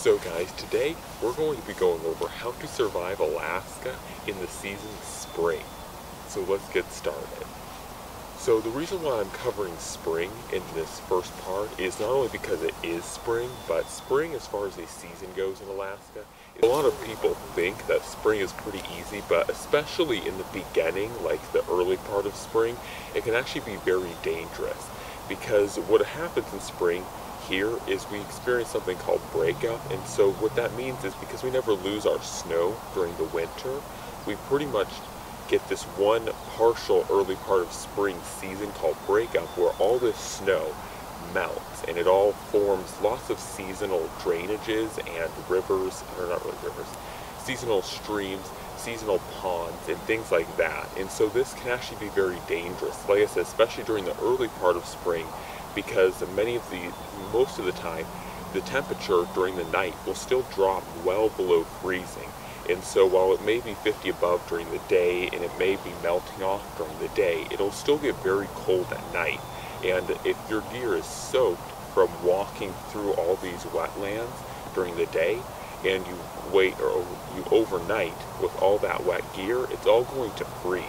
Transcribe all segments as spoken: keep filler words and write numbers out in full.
So guys, today we're going to be going over how to survive Alaska in the season spring. So let's get started. So the reason why I'm covering spring in this first part is not only because it is spring, but spring as far as a season goes in Alaska, a lot of people think that spring is pretty easy, but especially in the beginning, like the early part of spring, it can actually be very dangerous because what happens in spring here is we experience something called breakup. And so what that means is because we never lose our snow during the winter, we pretty much get this one partial early part of spring season called breakup where all this snow melts and it all forms lots of seasonal drainages and rivers, or not really rivers, seasonal streams, seasonal ponds, and things like that. And so this can actually be very dangerous, like I said, especially during the early part of spring, because many of the, most of the time, the temperature during the night will still drop well below freezing. And so while it may be fifty above during the day and it may be melting off during the day, it'll still get very cold at night. And if your gear is soaked from walking through all these wetlands during the day and you wait or you overnight with all that wet gear, it's all going to freeze.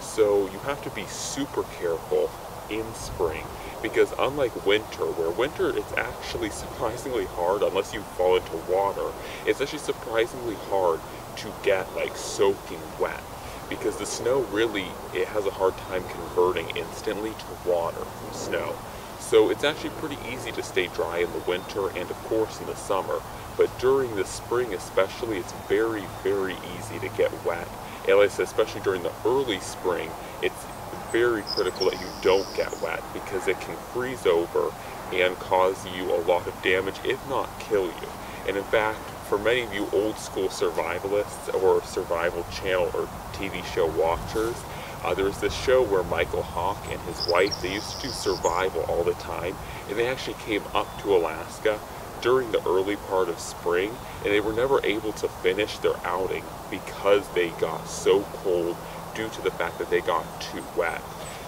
So you have to be super careful in spring, because unlike winter, where winter it's actually surprisingly hard, unless you fall into water, it's actually surprisingly hard to get like soaking wet, because the snow really, it has a hard time converting instantly to water from snow. So it's actually pretty easy to stay dry in the winter and of course in the summer, but during the spring especially, it's very, very easy to get wet. And like I said, especially during the early spring, it's very critical that you don't get wet because it can freeze over and cause you a lot of damage, if not kill you. And in fact, for many of you old school survivalists or survival channel or T V show watchers, uh, there's this show where Michael Hawk and his wife, they used to do survival all the time, and they actually came up to Alaska during the early part of spring, and they were never able to finish their outing because they got so cold due to the fact that they got too wet.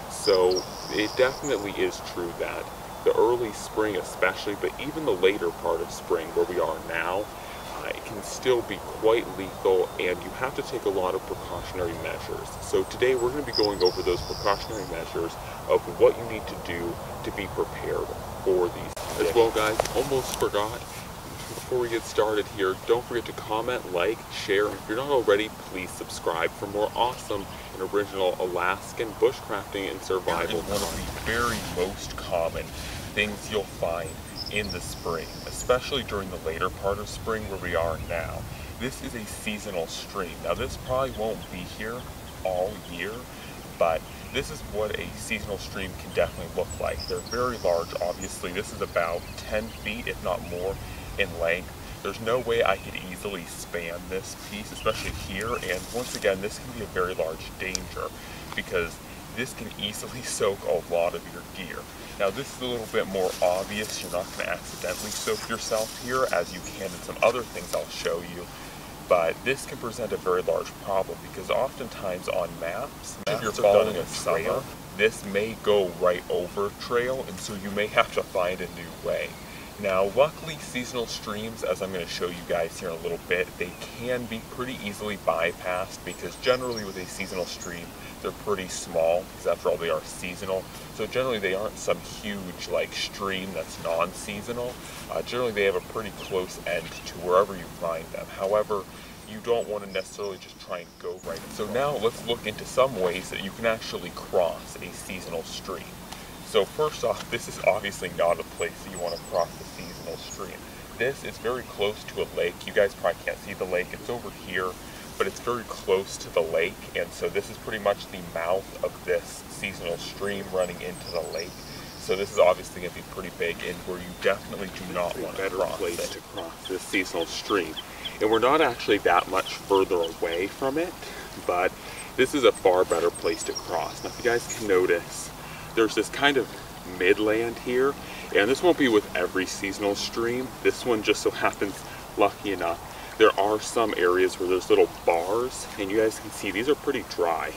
So it definitely is true that the early spring especially, but even the later part of spring where we are now, uh, it can still be quite lethal and you have to take a lot of precautionary measures. So today we're going to be going over those precautionary measures of what you need to do to be prepared for these. As well guys, almost forgot, before we get started here, don't forget to comment, like, share, and if you're not already, please subscribe for more awesome and original Alaskan bushcrafting and survival. One of the very most common things you'll find in the spring, especially during the later part of spring where we are now. This is a seasonal stream. Now this probably won't be here all year, but this is what a seasonal stream can definitely look like. They're very large, obviously. This is about ten feet, if not more, in length. There's no way I could easily span this piece, especially here. And once again, this can be a very large danger because this can easily soak a lot of your gear. Now this is a little bit more obvious. You're not going to accidentally soak yourself here as you can in some other things I'll show you. But this can present a very large problem because oftentimes on maps, maps if you're following a trail, this may go right over trail, and so you may have to find a new way. Now, luckily, seasonal streams, as I'm going to show you guys here in a little bit, they can be pretty easily bypassed because generally with a seasonal stream, they're pretty small because after all, they are seasonal. So generally, they aren't some huge like stream that's non-seasonal. Uh, generally, they have a pretty close end to wherever you find them. However, you don't want to necessarily just try and go right. So now let's look into some ways that you can actually cross a seasonal stream. So first off, this is obviously not a place that you want to cross the seasonal stream. This is very close to a lake. You guys probably can't see the lake. It's over here, but it's very close to the lake. And so this is pretty much the mouth of this seasonal stream running into the lake. So this is obviously going to be pretty big and where you definitely do not want to cross it. It's a better place to cross this seasonal stream. And we're not actually that much further away from it, but this is a far better place to cross. Now if you guys can notice, there's this kind of midland here, and this won't be with every seasonal stream. This one just so happens, lucky enough, there are some areas where there's little bars, and you guys can see these are pretty dry.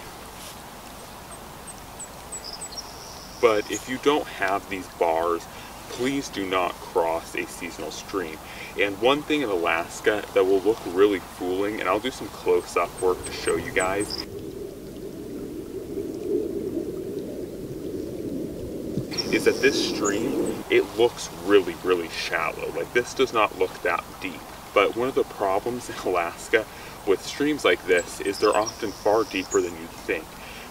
But if you don't have these bars, please do not cross a seasonal stream. And one thing in Alaska that will look really fooling, and I'll do some close-up work to show you guys, is that this stream, it looks really, really shallow. Like, this does not look that deep. But one of the problems in Alaska with streams like this is they're often far deeper than you'd think,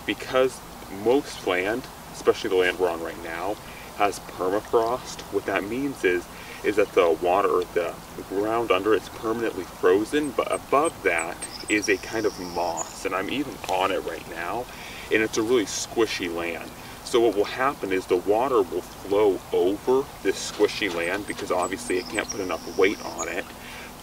because most land, especially the land we're on right now, has permafrost. What that means is is that the water, or the ground under it's permanently frozen, but above that is a kind of moss, and I'm even on it right now, and it's a really squishy land. So what will happen is the water will flow over this squishy land, because obviously it can't put enough weight on it.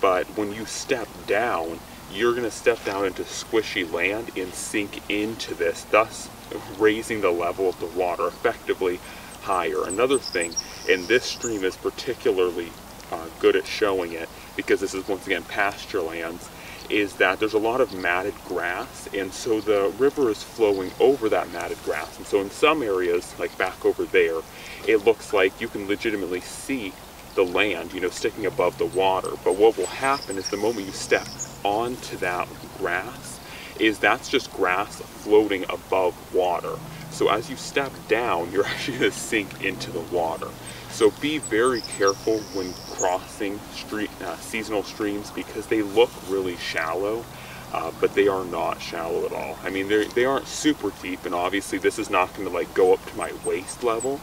But when you step down, you're going to step down into squishy land and sink into this, thus raising the level of the water effectively higher. Another thing, and this stream is particularly uh, good at showing it, because this is once again pasture lands, is that there's a lot of matted grass, and so the river is flowing over that matted grass. And so in some areas, like back over there, it looks like you can legitimately see the land, you know, sticking above the water. But what will happen is the moment you step onto that grass, is that's just grass floating above water. So as you step down, you're actually going to sink into the water. So be very careful when crossing street, uh, seasonal streams, because they look really shallow, uh, but they are not shallow at all. I mean, they aren't super deep, and obviously this is not going to like go up to my waist level,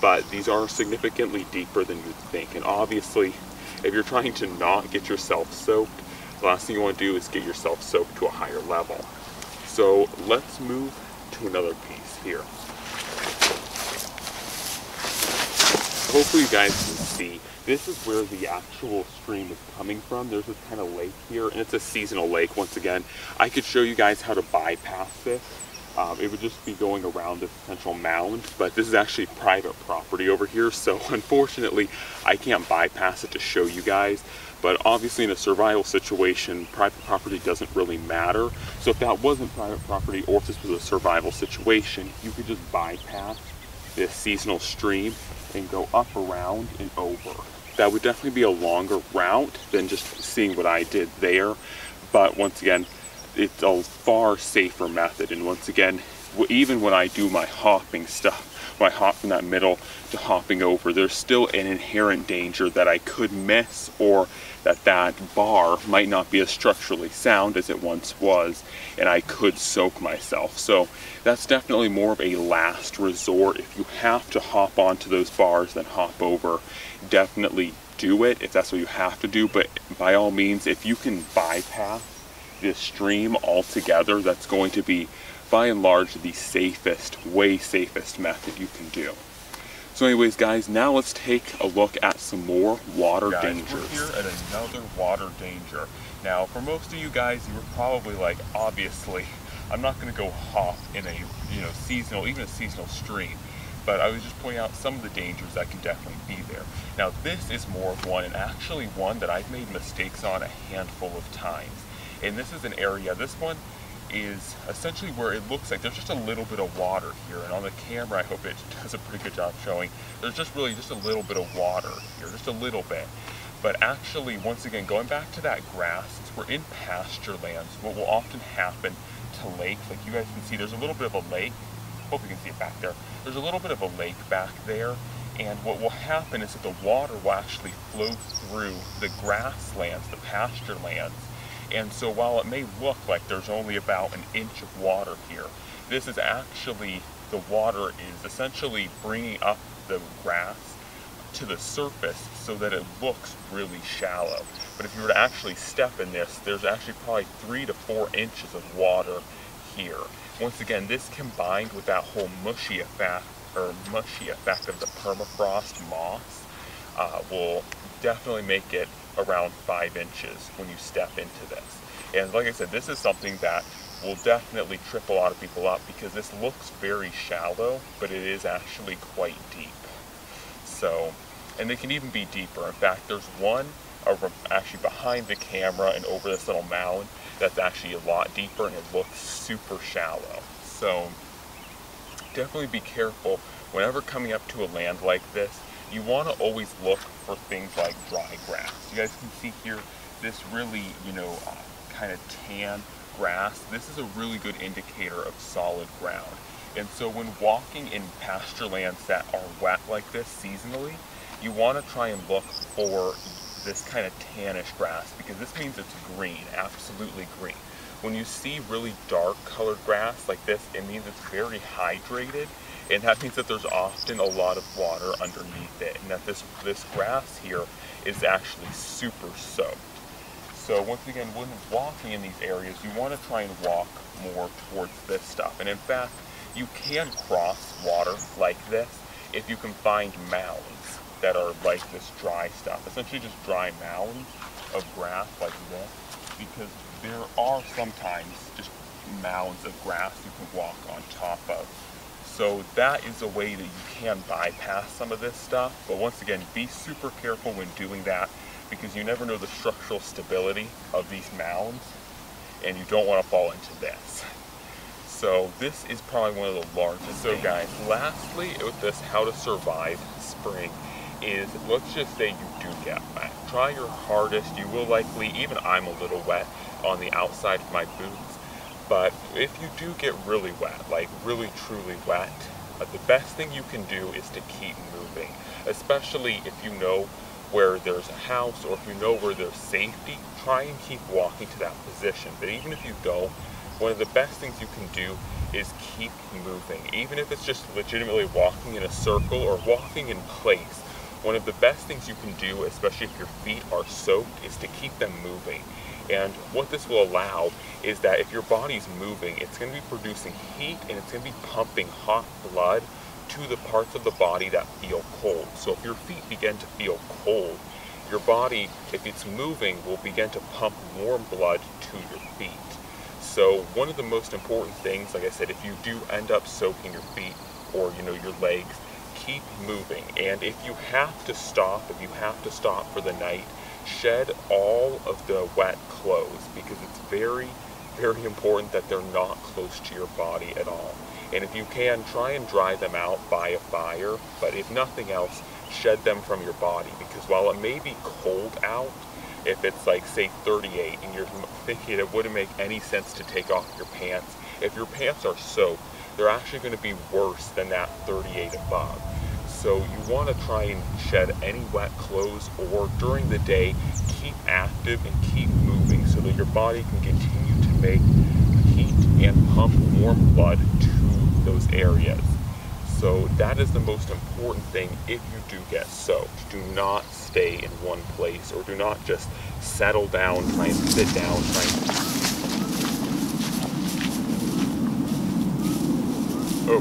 but these are significantly deeper than you'd think. And obviously, if you're trying to not get yourself soaked, the last thing you want to do is get yourself soaked to a higher level. So let's move to another piece here. Hopefully you guys can see, this is where the actual stream is coming from. There's this kind of lake here, and it's a seasonal lake. Once again, I could show you guys how to bypass this. Um, it would just be going around this potential mound, but this is actually private property over here, so unfortunately I can't bypass it to show you guys. But obviously in a survival situation, private property doesn't really matter. So if that wasn't private property, or if this was a survival situation, you could just bypass this seasonal stream and go up, around, and over. That would definitely be a longer route than just seeing what I did there. But once again, it's a far safer method. And once again, even when I do my hopping stuff, when I hop from that middle to hopping over, there's still an inherent danger that I could miss, or that that bar might not be as structurally sound as it once was, and I could soak myself. So that's definitely more of a last resort. If you have to hop onto those bars, then hop over. Definitely do it if that's what you have to do. But by all means, if you can bypass this stream altogether, that's going to be by and large the safest, way safest method you can do. So anyways guys, now let's take a look at some more water guys, dangers. We're here at another water danger. Now for most of you guys, you were probably like, obviously I'm not going to go hop in a, you know, seasonal, even a seasonal stream. But I was just pointing out some of the dangers that can definitely be there. Now this is more of one, and actually one that I've made mistakes on a handful of times. And this is an area, this one is essentially where it looks like there's just a little bit of water here, and on the camera I hope it does a pretty good job showing there's just really just a little bit of water here, just a little bit. But actually, once again, going back to that grass, since we're in pasture lands, what will often happen to lakes, like you guys can see, there's a little bit of a lake, hope you can see it back there, there's a little bit of a lake back there. And what will happen is that the water will actually flow through the grasslands, the pasture lands. And so while it may look like there's only about an inch of water here, this is actually, the water is essentially bringing up the grass to the surface so that it looks really shallow. But if you were to actually step in this, there's actually probably three to four inches of water here. Once again, this combined with that whole mushy effect, or mushy effect of the permafrost moss, uh, will definitely make it around five inches when you step into this. And like I said, this is something that will definitely trip a lot of people up, because this looks very shallow, but it is actually quite deep. So, and they can even be deeper. In fact, there's one actually behind the camera and over this little mound that's actually a lot deeper, and it looks super shallow. So definitely be careful whenever coming up to a land like this. you want to always look for things like dry grass. You guys can see here this really, you know, uh, kind of tan grass. This is a really good indicator of solid ground. And so when walking in pasture lands that are wet like this seasonally, you want to try and look for this kind of tannish grass, because this means it's green, absolutely green. When you see really dark colored grass like this, it means it's very hydrated, and that means that there's often a lot of water underneath it, and that this, this grass here is actually super soaked. So once again, when walking in these areas, you want to try and walk more towards this stuff. And in fact, you can cross water like this if you can find mounds that are like this dry stuff, essentially just dry mounds of grass like this, because there are sometimes just mounds of grass you can walk on top of. So that is a way that you can bypass some of this stuff. But once again, be super careful when doing that, because you never know the structural stability of these mounds, and you don't want to fall into this. So this is probably one of the largest. So guys, lastly with this how to survive spring is, let's just say you do get wet. Try your hardest. You will likely, even I'm a little wet on the outside of my boots, but if you do get really wet, like really truly wet, the best thing you can do is to keep moving, especially if you know where there's a house or if you know where there's safety. Try and keep walking to that position. But even if you don't, one of the best things you can do is keep moving. Even if it's just legitimately walking in a circle or walking in place, one of the best things you can do, especially if your feet are soaked, is to keep them moving. And what this will allow is that if your body's moving, it's going to be producing heat, and it's going to be pumping hot blood to the parts of the body that feel cold. So if your feet begin to feel cold, your body, if it's moving, will begin to pump more blood to your feet. So one of the most important things, like I said, if you do end up soaking your feet or, you know, your legs, keep moving. And if you have to stop, if you have to stop for the night, shed all of the wet clothes, because it's very, very important that they're not close to your body at all. And if you can, try and dry them out by a fire, but if nothing else, shed them from your body, because while it may be cold out, if it's like say thirty-eight and you're thinking it wouldn't make any sense to take off your pants, if your pants are soaked, they're actually going to be worse than that thirty-eight above. So you want to try and shed any wet clothes, or during the day, keep active and keep moving so that your body can continue to make heat and pump warm blood to those areas. So that is the most important thing if you do get soaked. Do not stay in one place, or do not just settle down, try and sit down, try and...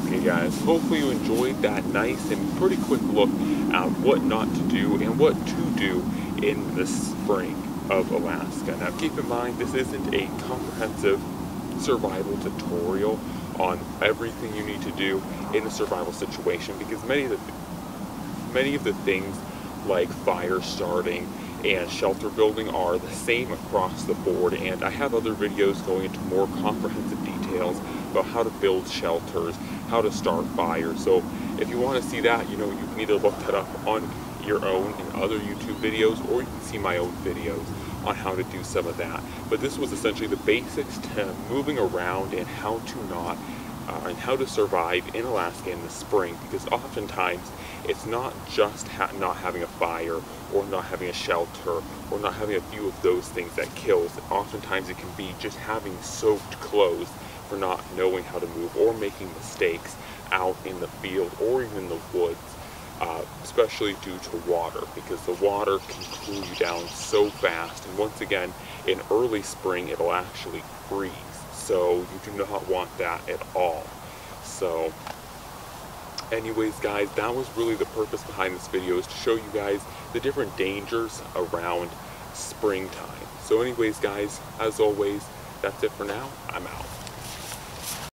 Okay guys, hopefully you enjoyed that nice and pretty quick look at what not to do and what to do in the spring of Alaska. Now keep in mind, this isn't a comprehensive survival tutorial on everything you need to do in a survival situation, because many of the, many of the things like fire starting and shelter building are the same across the board, and I have other videos going into more comprehensive details about how to build shelters, how to start fires. So if you want to see that, you know, you can either look that up on your own in other YouTube videos, or you can see my own videos on how to do some of that. But this was essentially the basics to moving around and how to not Uh, and how to survive in Alaska in the spring, because oftentimes it's not just ha not having a fire or not having a shelter or not having a few of those things that kills. Oftentimes it can be just having soaked clothes for not knowing how to move, or making mistakes out in the field or even in the woods, uh, especially due to water, because the water can cool you down so fast. And once again, in early spring, it'll actually freeze. So you do not want that at all. So anyways guys, that was really the purpose behind this video, is to show you guys the different dangers around springtime. So anyways guys, as always, that's it for now. I'm out.